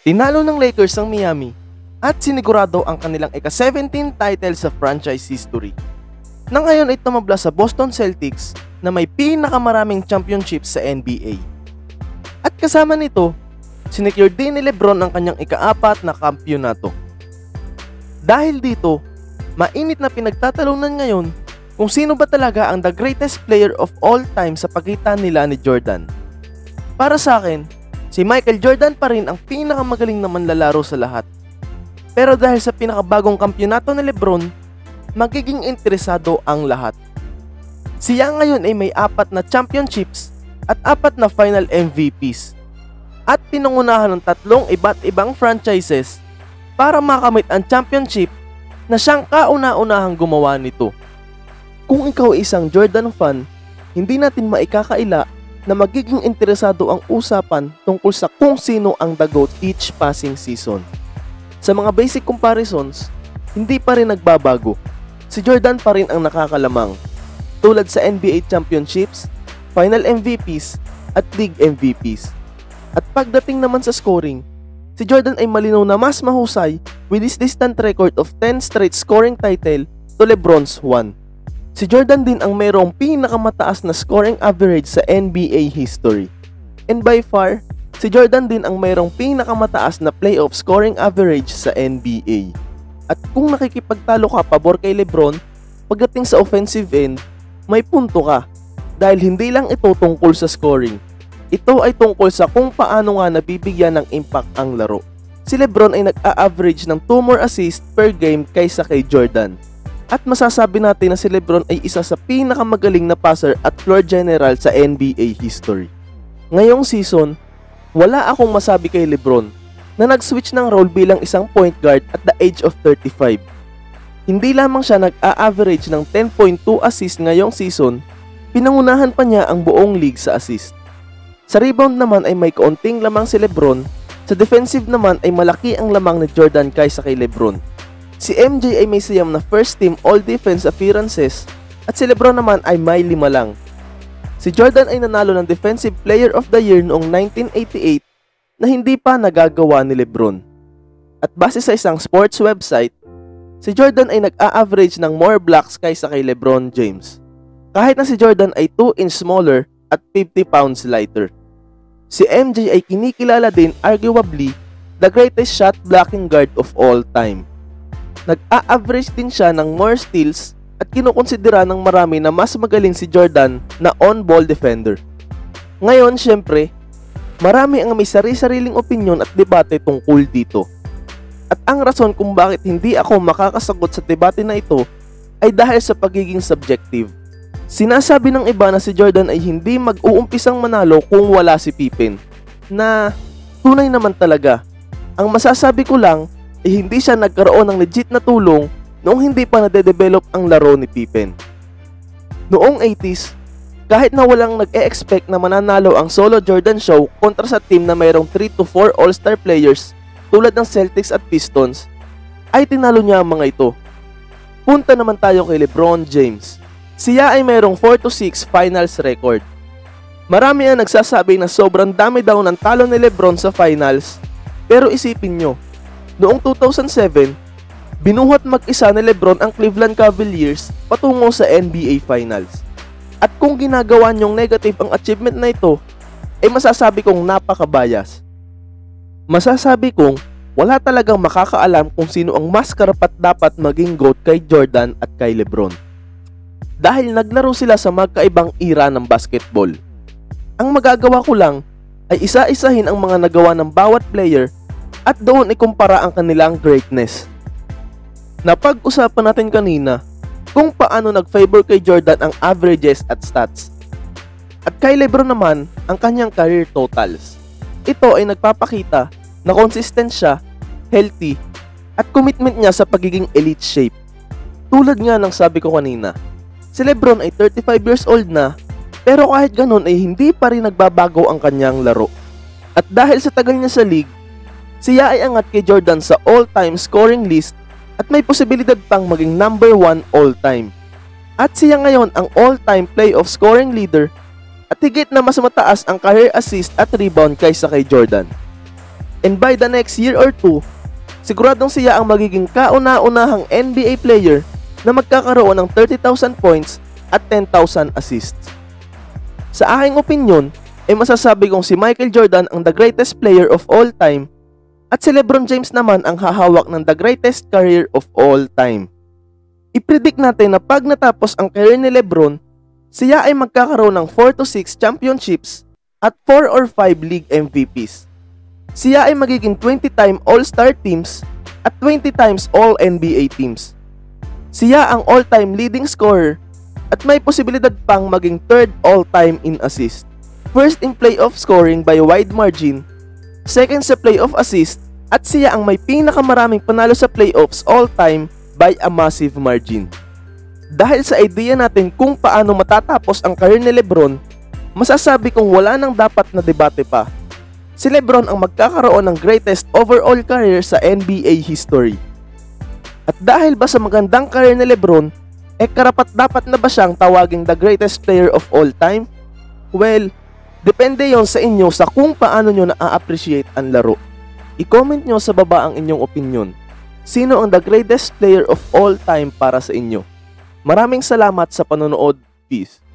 Tinalo ng Lakers ang Miami at sinigurado ang kanilang ika-17 title sa franchise history. Nang ayon ay tumabla sa Boston Celtics na may pinakamaraming championships sa NBA. At kasama nito, sinecure din ni Lebron ang kanyang ika-4 na kampyonato. Dahil dito, mainit na pinagtatalunan ngayon kung sino ba talaga ang the greatest player of all time sa pagitan nila ni Jordan. Para sa akin, si Michael Jordan pa rin ang pinakamagaling na manlalaro sa lahat. Pero dahil sa pinakabagong kampyonato ni Lebron, magiging interesado ang lahat. Siya ngayon ay may 4 na championships at 4 na final MVPs. At pinangunahan ng 3 iba't ibang franchises para makamit ang championship na siyang kauna-unahang gumawa nito. Kung ikaw ay isang Jordan fan, hindi natin maikakaila na magiging interesado ang usapan tungkol sa kung sino ang the GOAT each passing season. Sa mga basic comparisons, hindi pa rin nagbabago. Si Jordan pa rin ang nakakalamang, tulad sa NBA Championships, Final MVPs, at League MVPs. At pagdating naman sa scoring, si Jordan ay malinaw na mas mahusay with his distant record of 10 straight scoring title to LeBron's 1. Si Jordan din ang mayroong pinakamataas na scoring average sa NBA history. And by far, si Jordan din ang mayroong pinakamataas na playoff scoring average sa NBA. At kung nakikipagtalo ka pabor kay LeBron, pagdating sa offensive end, may punto ka. Dahil hindi lang ito tungkol sa scoring. Ito ay tungkol sa kung paano nga nabibigyan ng impact ang laro. Si LeBron ay nag-a-average ng 2 more assists per game kaysa kay Jordan. At masasabi natin na si Lebron ay isa sa pinakamagaling na passer at floor general sa NBA history. Ngayong season, wala akong masabi kay Lebron na nag-switch ng role bilang isang point guard at the age of 35. Hindi lamang siya nag-a-average ng 10.2 assist ngayong season, pinangunahan pa niya ang buong league sa assist. Sa rebound naman ay may kaunting lamang si Lebron, sa defensive naman ay malaki ang lamang ni Jordan kaysa kay Lebron. Si MJ ay may 6 na first team all-defense appearances at si Lebron naman ay may 5 lang. Si Jordan ay nanalo ng Defensive Player of the Year noong 1988 na hindi pa nagagawa ni Lebron. At base sa isang sports website, si Jordan ay nag-a-average ng more blocks kaysa kay Lebron James. Kahit na si Jordan ay 2 inch smaller at 50 pounds lighter. Si MJ ay kinikilala din arguably the greatest shot blocking guard of all time. Nag-a-average din siya ng more steals at kinukonsidera ng marami na mas magaling si Jordan na on-ball defender. Ngayon, syempre, marami ang may sari-sariling opinyon at debate tungkol dito. At ang rason kung bakit hindi ako makakasagot sa debate na ito ay dahil sa pagiging subjective. Sinasabi ng iba na si Jordan ay hindi mag-uumpisang manalo kung wala si Pippen, na tunay naman talaga. Ang masasabi ko lang, hindi siya nagkaroon ng legit na tulong noong hindi pa nade-develop ang laro ni Pippen. Noong 80s, kahit na walang nag-e-expect na mananalo ang solo Jordan Show kontra sa team na mayroong 3 to 4 all-star players tulad ng Celtics at Pistons, ay tinalo niya ang mga ito. Punta naman tayo kay Lebron James. Siya ay mayroong 4 to 6 finals record. Marami ang nagsasabi na sobrang dami daw ng talo ni Lebron sa finals, pero isipin nyo, noong 2007, binuhat mag-isa ni Lebron ang Cleveland Cavaliers patungo sa NBA Finals. At kung ginagawa niyong negative ang achievement na ito, ay masasabi kong napakabayas. Masasabi kong wala talagang makakaalam kung sino ang mas karapat dapat maging GOAT kay Jordan at kay Lebron. Dahil naglaro sila sa magkaibang era ng basketball. Ang magagawa ko lang ay isa-isahin ang mga nagawa ng bawat player at doon ikumpara ang kanilang greatness. Napag-usapan natin kanina kung paano nag-favor kay Jordan ang averages at stats. At kay Lebron naman ang kanyang career totals. Ito ay nagpapakita na consistent siya, healthy, at commitment niya sa pagiging elite shape. Tulad nga ng sabi ko kanina, si Lebron ay 35 years old na pero kahit ganun ay hindi pa rin nagbabago ang kanyang laro. At dahil sa tagal niya sa league, siya ay angat kay Jordan sa all-time scoring list at may posibilidad pang maging number 1 all-time. At siya ngayon ang all-time playoff scoring leader at higit na mas mataas ang career assist at rebound kaysa kay Jordan. And by the next year or two, siguradong siya ang magiging kauna-unahang NBA player na magkakaroon ng 30,000 points at 10,000 assists. Sa aking opinyon, ay masasabi kong si Michael Jordan ang the greatest player of all time at si Lebron James naman ang hahawak ng the greatest career of all time. I-predict natin na pag natapos ang career ni Lebron, siya ay magkakaroon ng 4 to 6 championships at 4 or 5 league MVPs. Siya ay magiging 20-time All-Star teams at 20 times All-NBA teams. Siya ang all-time leading scorer at may posibilidad pang maging third all-time in assist. First in playoff scoring by wide margin, second sa playoff assist, at siya ang may pinakamaraming panalo sa playoffs all-time by a massive margin. Dahil sa idea natin kung paano matatapos ang career ni Lebron, masasabi kong wala nang dapat na debate pa. Si Lebron ang magkakaroon ng greatest overall career sa NBA history. At dahil ba sa magandang career ni Lebron, karapat-dapat na ba siyang tawaging the greatest player of all time? Well, depende yon sa inyo sa kung paano nyo na-appreciate ang laro. I-comment nyo sa baba ang inyong opinion. Sino ang the greatest player of all time para sa inyo? Maraming salamat sa panonood. Peace.